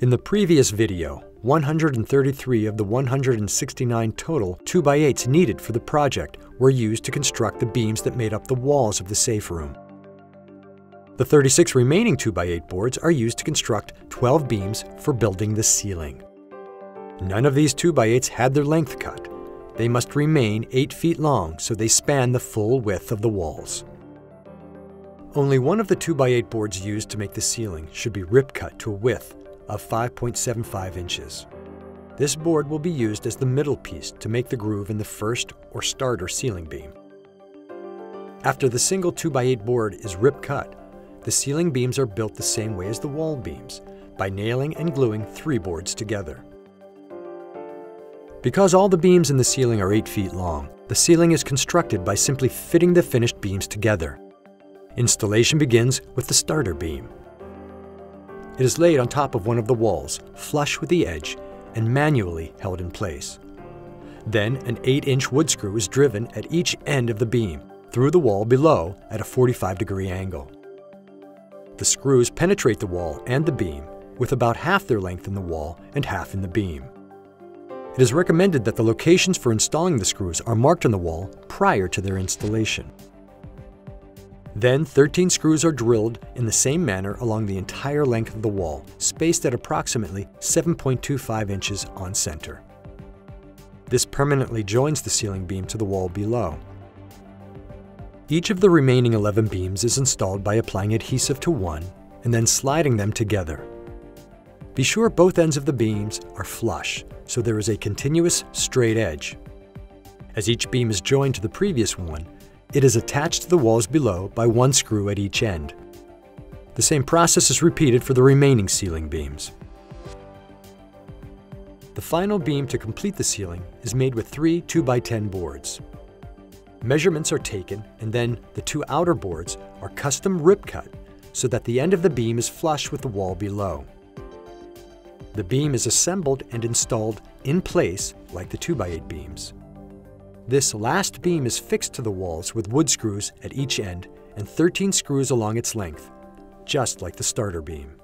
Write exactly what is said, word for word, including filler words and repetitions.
In the previous video, one hundred thirty-three of the one hundred sixty-nine total two by eights needed for the project were used to construct the beams that made up the walls of the safe room. The thirty-six remaining two by eight boards are used to construct twelve beams for building the ceiling. None of these two by eights had their length cut. They must remain eight feet long, so they span the full width of the walls. Only one of the two by eight boards used to make the ceiling should be rip cut to a width of five point seven five inches. This board will be used as the middle piece to make the groove in the first or starter ceiling beam. After the single two by eight board is rip cut, the ceiling beams are built the same way as the wall beams, by nailing and gluing three boards together. Because all the beams in the ceiling are eight feet long, the ceiling is constructed by simply fitting the finished beams together. Installation begins with the starter beam. It is laid on top of one of the walls, flush with the edge, and manually held in place. Then an eight inch wood screw is driven at each end of the beam, through the wall below at a forty-five degree angle. The screws penetrate the wall and the beam, with about half their length in the wall and half in the beam. It is recommended that the locations for installing the screws are marked on the wall prior to their installation. Then thirteen screws are drilled in the same manner along the entire length of the wall, spaced at approximately seven point two five inches on center. This permanently joins the ceiling beam to the wall below. Each of the remaining eleven beams is installed by applying adhesive to one and then sliding them together. Be sure both ends of the beams are flush, so there is a continuous straight edge. As each beam is joined to the previous one, it is attached to the walls below by one screw at each end. The same process is repeated for the remaining ceiling beams. The final beam to complete the ceiling is made with three two by ten boards. Measurements are taken, and then the two outer boards are custom rip cut so that the end of the beam is flush with the wall below. The beam is assembled and installed in place like the two by eight beams. This last beam is fixed to the walls with wood screws at each end and thirteen screws along its length, just like the starter beam.